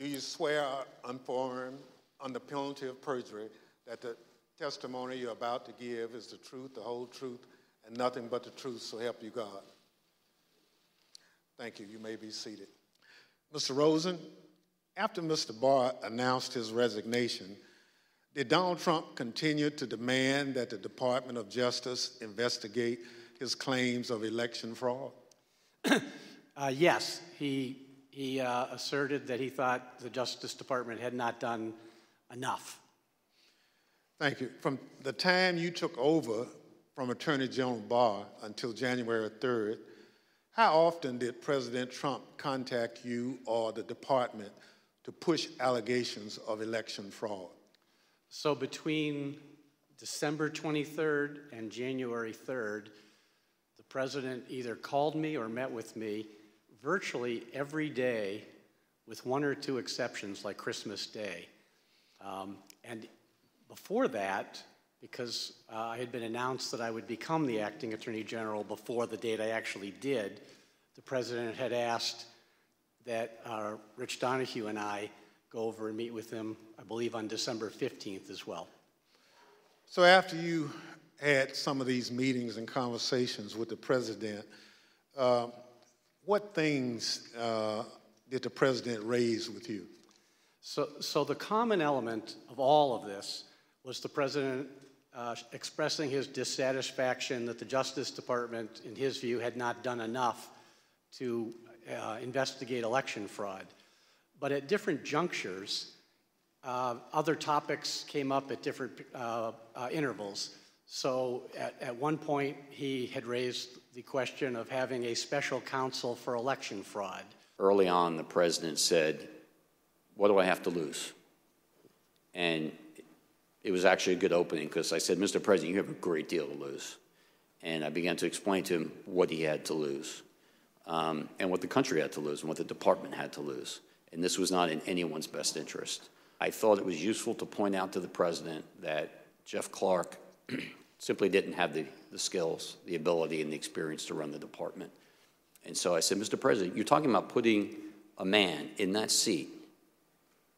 Do you swear uninformed under penalty of perjury that the testimony you're about to give is the truth, the whole truth, and nothing but the truth, so help you God? Thank you. You may be seated. Mr. Rosen, after Mr. Barr announced his resignation, did Donald Trump continue to demand that the Department of Justice investigate his claims of election fraud? Yes. He asserted that he thought the Justice Department had not done enough. Thank you. From the time you took over from Attorney General Barr until January 3rd, how often did President Trump contact you or the department to push allegations of election fraud? So between December 23rd and January 3rd, the president either called me or met with me virtually every day, with one or two exceptions like Christmas Day. And before that, because I had been announced that I would become the acting attorney general before the date I actually did, the president had asked that Rich Donoghue and I go over and meet with him, I believe, on December 15th as well. So after you had some of these meetings and conversations with the president, what things did the president raise with you? So the common element of all of this was the president expressing his dissatisfaction that the Justice Department, in his view, had not done enough to investigate election fraud. But at different junctures, other topics came up at different intervals. So at one point, he had raised the question of having a special counsel for election fraud. Early on, the president said, "What do I have to lose?" And it was actually a good opening, because I said, "Mr. President, you have a great deal to lose." And I began to explain to him what he had to lose, and what the country had to lose, and what the department had to lose. And this was not in anyone's best interest. I thought it was useful to point out to the president that Jeff Clark simply didn't have the skills, the ability, and the experience to run the department. And so I said, "Mr. President, you're talking about putting a man in that seat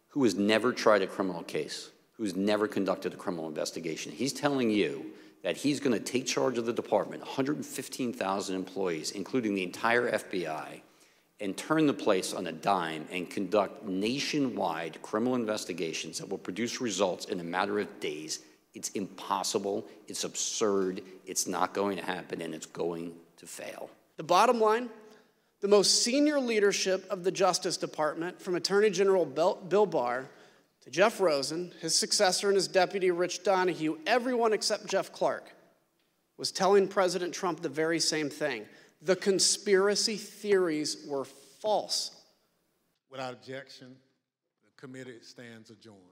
who has never tried a criminal case, who's never conducted a criminal investigation. He's telling you that he's going to take charge of the department, 115,000 employees, including the entire FBI, and turn the place on a dime and conduct nationwide criminal investigations that will produce results in a matter of days. It's impossible, it's absurd, it's not going to happen, and it's going to fail." The bottom line, the most senior leadership of the Justice Department, from Attorney General Bill Barr to Jeff Rosen, his successor, and his deputy, Rich Donoghue, everyone except Jeff Clark, was telling President Trump the very same thing. The conspiracy theories were false. Without objection, the committee stands adjourned.